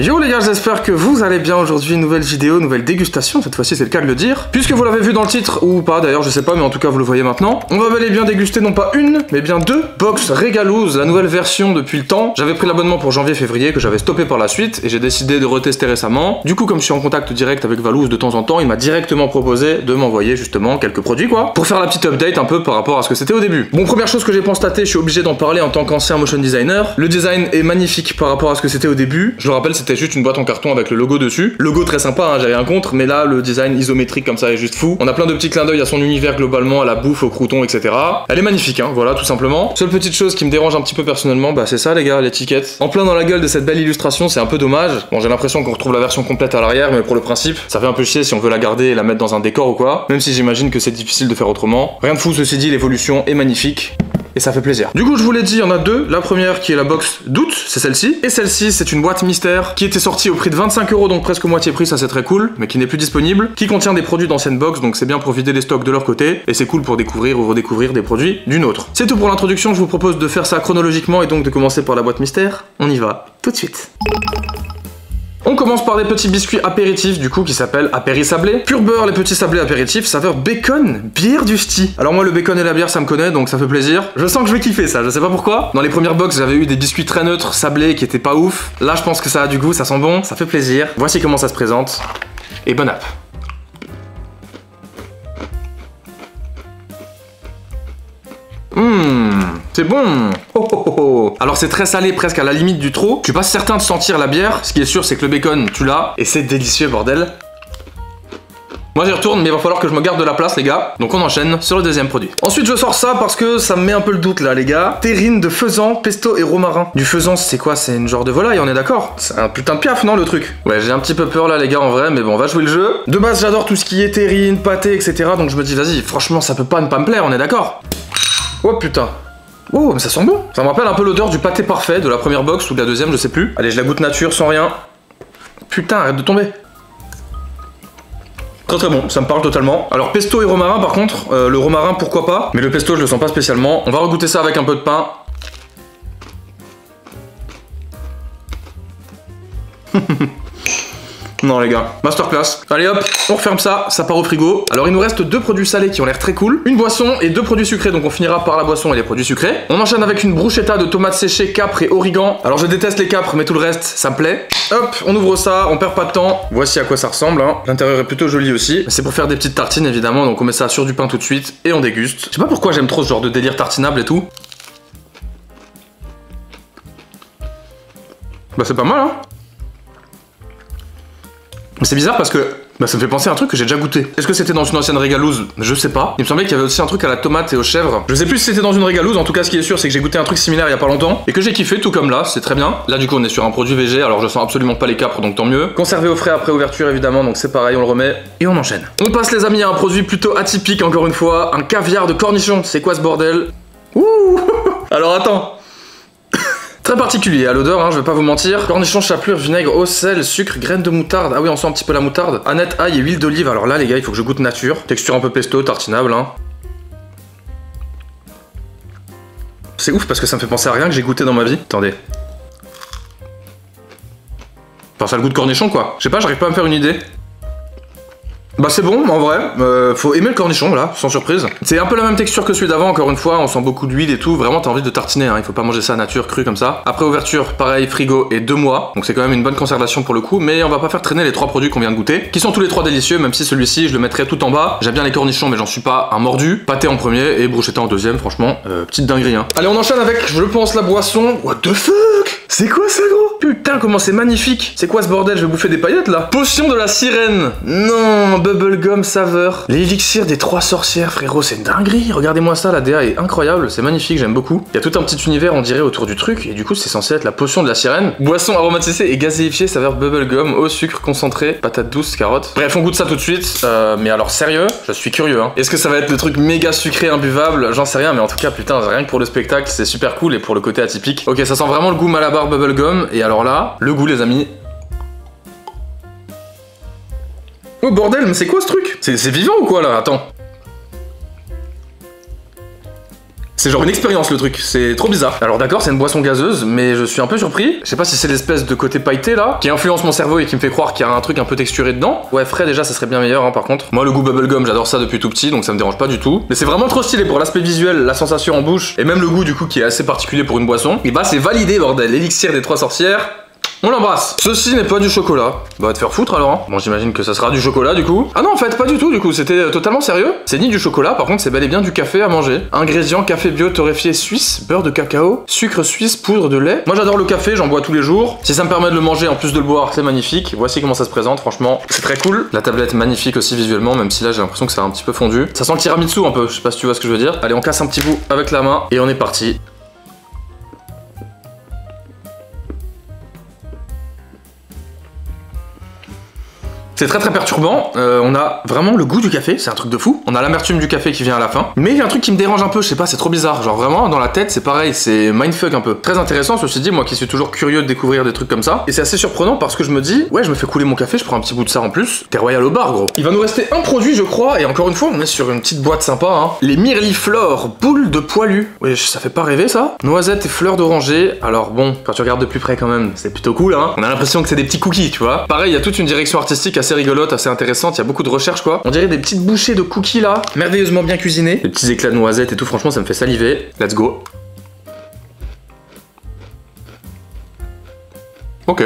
Yo les gars, j'espère que vous allez bien. Aujourd'hui, nouvelle vidéo, nouvelle dégustation, cette fois-ci c'est le cas de le dire. Puisque vous l'avez vu dans le titre, ou pas d'ailleurs, je sais pas, mais en tout cas vous le voyez maintenant. On va bel et bien déguster non pas une, mais bien deux box Regalouzz, la nouvelle version depuis le temps. J'avais pris l'abonnement pour janvier-février, que j'avais stoppé par la suite, et j'ai décidé de retester récemment. Du coup, comme je suis en contact direct avec Valouzz de temps en temps, il m'a directement proposé de m'envoyer justement quelques produits quoi, pour faire la petite update un peu par rapport à ce que c'était au début. Bon, première chose que j'ai constaté, je suis obligé d'en parler en tant qu'ancien motion designer. Le design est magnifique par rapport à ce que c'était au début. Je le rappelle, c'était juste une boîte en carton avec le logo dessus. Logo très sympa, hein, j'ai rien contre, mais là le design isométrique comme ça est juste fou. On a plein de petits clins d'œil à son univers globalement, à la bouffe, au crouton, etc. Elle est magnifique, hein, voilà tout simplement. Seule petite chose qui me dérange un petit peu personnellement, bah c'est ça les gars, l'étiquette. En plein dans la gueule de cette belle illustration, c'est un peu dommage. Bon, j'ai l'impression qu'on retrouve la version complète à l'arrière, mais pour le principe, ça fait un peu chier si on veut la garder et la mettre dans un décor ou quoi. Même si j'imagine que c'est difficile de faire autrement. Rien de fou, ceci dit, l'évolution est magnifique. Et ça fait plaisir. Du coup, je vous l'ai dit, il y en a deux. La première qui est la box d'août, c'est celle-ci. Et celle-ci, c'est une boîte mystère qui était sortie au prix de 25 €, donc presque moitié prix, ça c'est très cool, mais qui n'est plus disponible, qui contient des produits d'ancienne box, donc c'est bien pour vider les stocks de leur côté, et c'est cool pour découvrir ou redécouvrir des produits d'une autre. C'est tout pour l'introduction, je vous propose de faire ça chronologiquement et donc de commencer par la boîte mystère. On y va tout de suite. On commence par des petits biscuits apéritifs du coup qui s'appellent Apéri Sablé. Pur beurre, les petits sablés apéritifs, saveur bacon, bière du ch'ti. Alors moi le bacon et la bière ça me connaît, donc ça fait plaisir. Je sens que je vais kiffer ça, je sais pas pourquoi. Dans les premières box j'avais eu des biscuits très neutres, sablés, qui étaient pas ouf. Là je pense que ça a du goût, ça sent bon, ça fait plaisir. Voici comment ça se présente. Et bon app. C'est bon. Oh oh oh oh. Alors c'est très salé, presque à la limite du trop. Je suis pas certain de sentir la bière. Ce qui est sûr, c'est que le bacon, tu l'as. Et c'est délicieux, bordel. Moi j'y retourne, mais il va falloir que je me garde de la place les gars. Donc on enchaîne sur le deuxième produit. Ensuite je sors ça parce que ça me met un peu le doute là les gars. Terrine de faisan, pesto et romarin. Du faisan c'est quoi? C'est une genre de volaille, on est d'accord? C'est un putain de piaf non le truc? Ouais, j'ai un petit peu peur là les gars en vrai, mais bon on va jouer le jeu. De base j'adore tout ce qui est terrine, pâté, etc. Donc je me dis vas-y, franchement ça peut pas ne pas me plaire, on est d'accord? Oh putain. Oh mais ça sent bon. Ça me rappelle un peu l'odeur du pâté parfait de la première box ou de la deuxième, je sais plus. Allez, je la goûte nature sans rien. Putain, arrête de tomber. Très très bon, ça me parle totalement. Alors pesto et romarin par contre, le romarin pourquoi pas. Mais le pesto je le sens pas spécialement. On va regoûter ça avec un peu de pain. Non les gars, masterclass. Allez hop, on referme ça, ça part au frigo. Alors il nous reste deux produits salés qui ont l'air très cool. Une boisson et deux produits sucrés, donc on finira par la boisson et les produits sucrés. On enchaîne avec une bruschetta de tomates séchées, capres et origan. Alors je déteste les capres, mais tout le reste, ça me plaît. Hop, on ouvre ça, on perd pas de temps. Voici à quoi ça ressemble, hein. L'intérieur est plutôt joli aussi. C'est pour faire des petites tartines évidemment, donc on met ça sur du pain tout de suite et on déguste. Je sais pas pourquoi j'aime trop ce genre de délire tartinable et tout. Bah c'est pas mal hein. C'est bizarre parce que bah, ça me fait penser à un truc que j'ai déjà goûté. Est-ce que c'était dans une ancienne Regalouzz? Je sais pas. Il me semblait qu'il y avait aussi un truc à la tomate et aux chèvres. Je sais plus si c'était dans une Regalouzz, en tout cas ce qui est sûr c'est que j'ai goûté un truc similaire il y a pas longtemps et que j'ai kiffé tout comme là, c'est très bien. Là du coup on est sur un produit végé, alors je sens absolument pas les capres donc tant mieux. Conservé au frais après ouverture évidemment, donc c'est pareil, on le remet et on enchaîne. On passe les amis à un produit plutôt atypique encore une fois, un caviar de cornichon. C'est quoi ce bordel? Ouh. Alors attends. Très particulier à l'odeur, hein, je vais pas vous mentir. Cornichon, chapelure, vinaigre, eau, sel, sucre, graines de moutarde. Ah oui, on sent un petit peu la moutarde. Aneth, ail et huile d'olive. Alors là, les gars, il faut que je goûte nature. Texture un peu pesto, tartinable. Hein. C'est ouf parce que ça me fait penser à rien que j'ai goûté dans ma vie. Attendez. Enfin, ça a le goût de cornichon, quoi. Je sais pas, j'arrive pas à me faire une idée. Bah c'est bon en vrai, faut aimer le cornichon là, sans surprise. C'est un peu la même texture que celui d'avant, encore une fois, on sent beaucoup d'huile et tout, vraiment t'as envie de tartiner, hein. Il faut pas manger ça à nature, cru comme ça. Après ouverture, pareil, frigo et 2 mois, donc c'est quand même une bonne conservation pour le coup, mais on va pas faire traîner les 3 produits qu'on vient de goûter, qui sont tous les 3 délicieux, même si celui-ci je le mettrais tout en bas. J'aime bien les cornichons mais j'en suis pas un mordu. Pâté en premier et bruschetta en deuxième, franchement, petite dinguerie hein. Allez on enchaîne avec, je pense, la boisson. What the fuck? C'est quoi ça gros? Putain comment c'est magnifique. C'est quoi ce bordel? Je vais bouffer des paillettes là. Potion de la sirène. Non, bubblegum saveur. L'élixir des 3 sorcières frérot, c'est une dinguerie. Regardez-moi ça, la DA est incroyable, c'est magnifique, j'aime beaucoup. Il y a tout un petit univers on dirait autour du truc et du coup c'est censé être la potion de la sirène. Boisson aromatisée et gazéifiée saveur bubblegum, eau, sucre concentré, patate douce, carotte. Bref on goûte ça tout de suite, mais alors sérieux, je suis curieux hein. Est-ce que ça va être le truc méga sucré imbuvable? J'en sais rien, mais en tout cas putain rien que pour le spectacle c'est super cool et pour le côté atypique. Ok ça sent vraiment le goût malabar bubblegum et alors là, le goût les amis. Oh bordel, mais c'est quoi ce truc? C'est vivant ou quoi là? Attends. C'est genre une expérience le truc, c'est trop bizarre. Alors d'accord, c'est une boisson gazeuse, mais je suis un peu surpris. Je sais pas si c'est l'espèce de côté pailleté là qui influence mon cerveau et qui me fait croire qu'il y a un truc un peu texturé dedans. Ouais, frais déjà, ça serait bien meilleur hein, par contre. Moi, le goût bubblegum, j'adore ça depuis tout petit, donc ça me dérange pas du tout. Mais c'est vraiment trop stylé pour l'aspect visuel, la sensation en bouche et même le goût du coup qui est assez particulier pour une boisson. Et bah c'est validé bordel, l'élixir des 3 sorcières. On l'embrasse. Ceci n'est pas du chocolat. Bah va te faire foutre alors hein. Bon j'imagine que ça sera du chocolat du coup. Ah non en fait pas du tout du coup, c'était totalement sérieux. C'est ni du chocolat, par contre c'est bel et bien du café à manger. Ingrédients: café bio torréfié suisse, beurre de cacao, sucre suisse, poudre de lait. Moi j'adore le café, j'en bois tous les jours. Si ça me permet de le manger en plus de le boire, c'est magnifique. Voici comment ça se présente, franchement c'est très cool. La tablette magnifique aussi visuellement, même si là j'ai l'impression que ça a un petit peu fondu. Ça sent le tiramisu un peu, je sais pas si tu vois ce que je veux dire. Allez on casse un petit bout avec la main et on est parti. C'est très très perturbant, on a vraiment le goût du café, c'est un truc de fou. On a l'amertume du café qui vient à la fin. Mais il y a un truc qui me dérange un peu, je sais pas, c'est trop bizarre. Genre vraiment dans la tête c'est pareil, c'est mindfuck un peu. Très intéressant, ceci dit, moi qui suis toujours curieux de découvrir des trucs comme ça. Et c'est assez surprenant parce que je me dis, ouais je me fais couler mon café, je prends un petit bout de ça en plus. T'es royal au bar gros. Il va nous rester un produit je crois, et encore une fois on est sur une petite boîte sympa hein. Les Myrliflores, boules de poilu. Ouais ça fait pas rêver ça. Noisettes et fleurs d'oranger, alors bon, quand tu regardes de plus près quand même, c'est plutôt cool hein. On a l'impression que c'est des petits cookies tu vois. Pareil il y a toute une direction artistique assez rigolote, assez intéressante, il y a beaucoup de recherches quoi. On dirait des petites bouchées de cookies là, merveilleusement bien cuisinées. Des petits éclats de noisettes et tout, franchement ça me fait saliver. Let's go. Ok,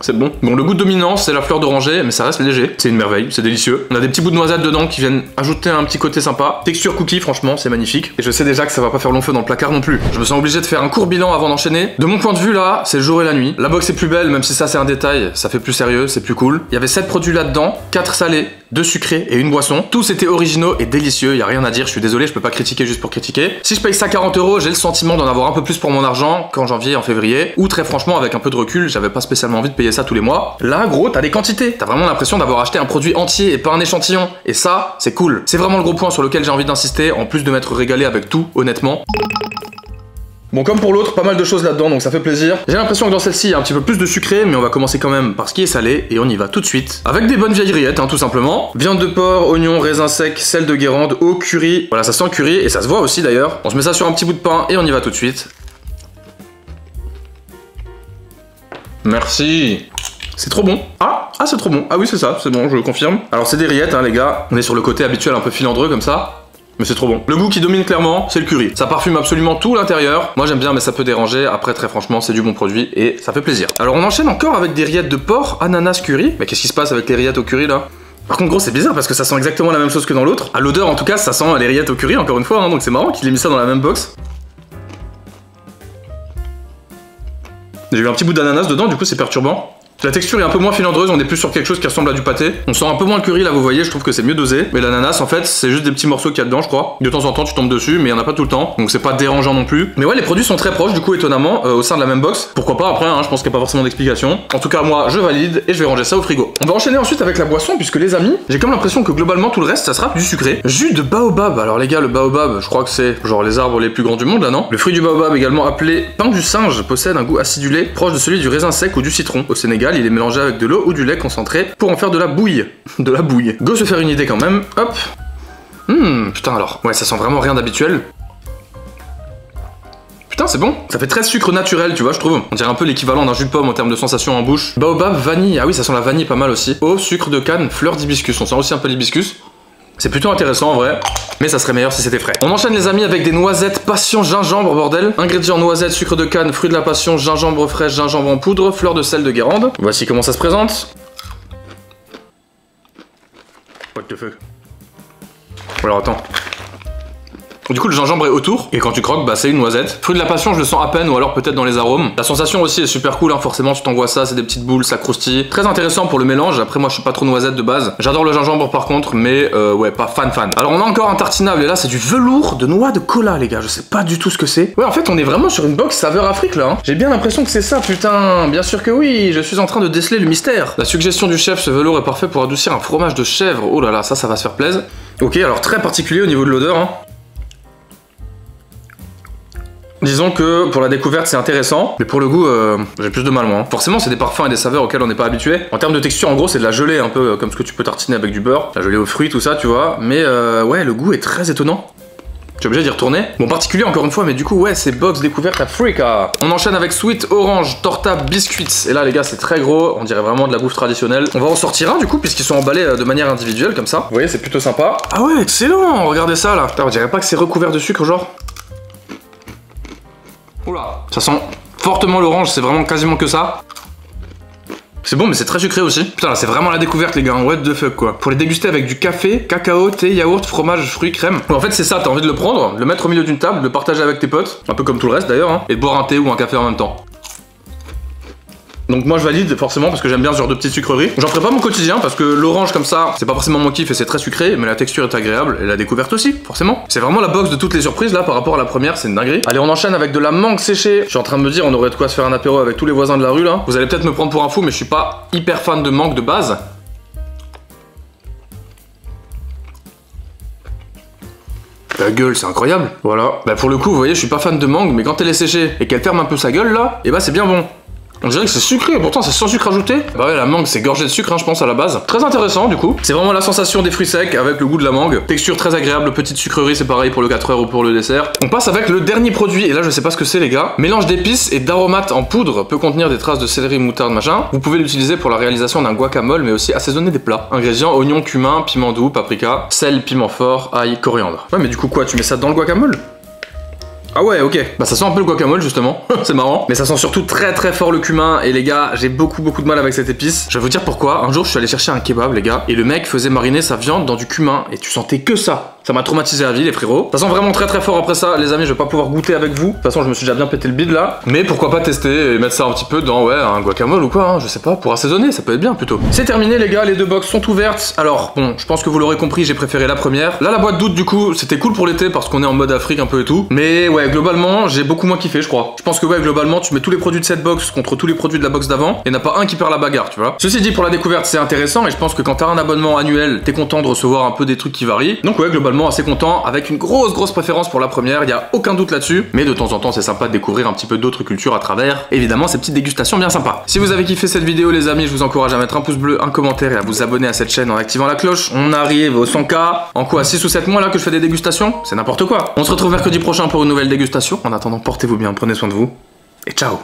c'est bon. Bon, le goût dominant, c'est la fleur d'oranger, mais ça reste léger. C'est une merveille, c'est délicieux. On a des petits bouts de noisettes dedans qui viennent ajouter un petit côté sympa. Texture cookie, franchement, c'est magnifique. Et je sais déjà que ça va pas faire long feu dans le placard non plus. Je me sens obligé de faire un court bilan avant d'enchaîner. De mon point de vue, là, c'est le jour et la nuit. La box est plus belle, même si ça c'est un détail, ça fait plus sérieux, c'est plus cool. Il y avait 7 produits là-dedans, 4 salés, 2 sucrés et une boisson. Tous étaient originaux et délicieux, y a rien à dire, je suis désolé, je peux pas critiquer juste pour critiquer. Si je paye ça 40 €, j'ai le sentiment d'en avoir un peu plus pour mon argent qu'en janvier, en février, ou très franchement, avec un peu de recul, j'avais pas spécialement envie de payer ça tous les mois. Là gros t'as des quantités, t'as vraiment l'impression d'avoir acheté un produit entier et pas un échantillon, et ça c'est cool. C'est vraiment le gros point sur lequel j'ai envie d'insister, en plus de m'être régalé avec tout honnêtement. Bon comme pour l'autre, pas mal de choses là-dedans donc ça fait plaisir. J'ai l'impression que dans celle-ci il y a un petit peu plus de sucré, mais on va commencer quand même par ce qui est salé et on y va tout de suite. Avec des bonnes vieilles rillettes hein, tout simplement. Viande de porc, oignons, raisins secs, sel de Guérande, eau, curry. Voilà ça sent le curry et ça se voit aussi d'ailleurs. On se met ça sur un petit bout de pain et on y va tout de suite. Merci. C'est trop bon. Ah c'est trop bon. Ah oui c'est ça, c'est bon, je le confirme. Alors c'est des rillettes hein les gars. On est sur le côté habituel un peu filandreux comme ça. Mais c'est trop bon. Le goût qui domine clairement, c'est le curry. Ça parfume absolument tout l'intérieur. Moi j'aime bien mais ça peut déranger. Après très franchement c'est du bon produit et ça fait plaisir. Alors on enchaîne encore avec des rillettes de porc, ananas, curry. Mais qu'est-ce qui se passe avec les rillettes au curry là? Par contre gros c'est bizarre parce que ça sent exactement la même chose que dans l'autre. À l'odeur en tout cas ça sent les rillettes au curry encore une fois hein, donc c'est marrant qu'il ait mis ça dans la même box. J'ai eu un petit bout d'ananas dedans, du coup c'est perturbant. La texture est un peu moins filandreuse, on est plus sur quelque chose qui ressemble à du pâté. On sent un peu moins le curry là, vous voyez, je trouve que c'est mieux dosé. Mais l'ananas en fait, c'est juste des petits morceaux qu'il y a dedans, je crois. De temps en temps tu tombes dessus, mais il n'y en a pas tout le temps. Donc c'est pas dérangeant non plus. Mais ouais, les produits sont très proches du coup, étonnamment, au sein de la même box. Pourquoi pas après, hein, je pense qu'il n'y a pas forcément d'explication. En tout cas, moi je valide et je vais ranger ça au frigo. On va enchaîner ensuite avec la boisson, puisque les amis, j'ai comme l'impression que globalement tout le reste ça sera du sucré. Jus de baobab. Alors les gars, le baobab, je crois que c'est genre les arbres les plus grands du monde là, non? Le fruit du baobab, également appelé pain du singe, possède un goût acidulé proche de celui du raisin sec ou du citron. Au Sénégal, il est mélangé avec de l'eau ou du lait concentré pour en faire de la bouille. De la bouille. Go se faire une idée quand même. Hop. Putain alors. Ouais, ça sent vraiment rien d'habituel. Putain, c'est bon. Ça fait très sucre naturel, tu vois, je trouve. On dirait un peu l'équivalent d'un jus de pomme en termes de sensation en bouche. Baobab, vanille. Ah oui, ça sent la vanille pas mal aussi. Eau, sucre de canne, fleur d'hibiscus. On sent aussi un peu l'hibiscus. C'est plutôt intéressant en vrai, mais ça serait meilleur si c'était frais. On enchaîne les amis avec des noisettes passion gingembre bordel. Ingrédients: noisettes, sucre de canne, fruit de la passion, gingembre frais, gingembre en poudre, fleur de sel de Guérande. Voici comment ça se présente. What the fuck? Alors attends. Du coup le gingembre est autour et quand tu croques bah c'est une noisette. Fruit de la passion je le sens à peine ou alors peut-être dans les arômes. La sensation aussi est super cool hein, forcément tu t'envoies ça, c'est des petites boules, ça croustille. Très intéressant pour le mélange, après moi je suis pas trop noisette de base. J'adore le gingembre par contre mais ouais pas fan. Alors on a encore un tartinable et là c'est du velours de noix de cola les gars, je sais pas du tout ce que c'est. Ouais en fait on est vraiment sur une box saveur Afrique là hein. J'ai bien l'impression que c'est ça putain, bien sûr que oui, je suis en train de déceler le mystère. La suggestion du chef, ce velours est parfait pour adoucir un fromage de chèvre, oh là là ça va se faire plaisir. Ok alors très particulier au niveau de l'odeur hein. Disons que pour la découverte c'est intéressant, mais pour le goût j'ai plus de mal moi. Forcément c'est des parfums et des saveurs auxquels on n'est pas habitué. En termes de texture en gros c'est de la gelée un peu comme ce que tu peux tartiner avec du beurre. La gelée aux fruits tout ça tu vois, mais ouais le goût est très étonnant. Je suis obligé d'y retourner. Bon, particulier encore une fois, mais du coup, ouais, c'est box découverte Africa. On enchaîne avec sweet, orange, torta, biscuits. Et là, les gars, c'est très gros. On dirait vraiment de la bouffe traditionnelle. On va en sortir un, du coup, puisqu'ils sont emballés de manière individuelle, comme ça. Vous voyez, c'est plutôt sympa. Ah ouais, excellent. Regardez ça, là. Putain, on dirait pas que c'est recouvert de sucre, genre. Oula. Ça sent fortement l'orange. C'est vraiment quasiment que ça. C'est bon, mais c'est très sucré aussi. Putain, là, c'est vraiment la découverte, les gars. What the fuck, quoi. Pour les déguster avec du café, cacao, thé, yaourt, fromage, fruits, crème. Bon, en fait, c'est ça. T'as envie de le prendre, le mettre au milieu d'une table, le partager avec tes potes, un peu comme tout le reste d'ailleurs, hein, et boire un thé ou un café en même temps. Donc moi je valide forcément parce que j'aime bien ce genre de petites sucreries. J'en ferai pas mon quotidien parce que l'orange comme ça, c'est pas forcément mon kiff et c'est très sucré, mais la texture est agréable et la découverte aussi, forcément. C'est vraiment la box de toutes les surprises là par rapport à la première, c'est une dinguerie. Allez, on enchaîne avec de la mangue séchée. Je suis en train de me dire on aurait de quoi se faire un apéro avec tous les voisins de la rue là. Vous allez peut-être me prendre pour un fou, mais je suis pas hyper fan de mangue de base. La gueule, c'est incroyable. Voilà. Bah pour le coup, vous voyez, je suis pas fan de mangue, mais quand elle est séchée et qu'elle ferme un peu sa gueule là, et bah c'est bien bon. On dirait que c'est sucré, pourtant c'est sans sucre ajouté. Bah ouais, la mangue c'est gorgé de sucre, hein, je pense à la base. Très intéressant du coup. C'est vraiment la sensation des fruits secs avec le goût de la mangue. Texture très agréable, petite sucrerie, c'est pareil pour le 4h ou pour le dessert. On passe avec le dernier produit, et là je sais pas ce que c'est les gars. Mélange d'épices et d'aromates en poudre, peut contenir des traces de céleri, moutarde, machin. Vous pouvez l'utiliser pour la réalisation d'un guacamole, mais aussi assaisonner des plats. Ingrédients, oignons, cumin, piment doux, paprika, sel, piment fort, ail, coriandre. Ouais, mais du coup quoi, tu mets ça dans le guacamole ? Ah ouais, ok. Bah ça sent un peu le guacamole justement, c'est marrant. Mais ça sent surtout très très fort le cumin. Et les gars, j'ai beaucoup de mal avec cette épice. Je vais vous dire pourquoi. Un jour je suis allé chercher un kebab les gars, et le mec faisait mariner sa viande dans du cumin. Et tu sentais que ça. Ça m'a traumatisé à vie les frérots. Ça sent vraiment très très fort. Après ça les amis, je vais pas pouvoir goûter avec vous. De toute façon je me suis déjà bien pété le bide là. Mais pourquoi pas tester et mettre ça un petit peu dans ouais, un guacamole ou quoi hein, je sais pas, pour assaisonner. Ça peut être bien plutôt. C'est terminé les gars, les deux box sont ouvertes. Alors bon, je pense que vous l'aurez compris, j'ai préféré la première. Là la boîte d'août du coup c'était cool pour l'été parce qu'on est en mode Afrique un peu et tout. Mais ouais, globalement, j'ai beaucoup moins kiffé, je crois. Je pense que, ouais, globalement, tu mets tous les produits de cette box contre tous les produits de la box d'avant, et n'a pas un qui perd la bagarre, tu vois. Ceci dit, pour la découverte, c'est intéressant, et je pense que quand t'as un abonnement annuel, t'es content de recevoir un peu des trucs qui varient. Donc, ouais, globalement, assez content, avec une grosse préférence pour la première, il y a aucun doute là-dessus. Mais de temps en temps, c'est sympa de découvrir un petit peu d'autres cultures à travers, évidemment, ces petites dégustations bien sympas. Si vous avez kiffé cette vidéo, les amis, je vous encourage à mettre un pouce bleu, un commentaire et à vous abonner à cette chaîne en activant la cloche. On arrive au 100K. En quoi, 6 ou 7 mois là que je fais des dégustations ? C'est n'importe quoi. On se retrouve mercredi prochain pour une nouvelle dégustation. En attendant, portez-vous bien, prenez soin de vous et ciao!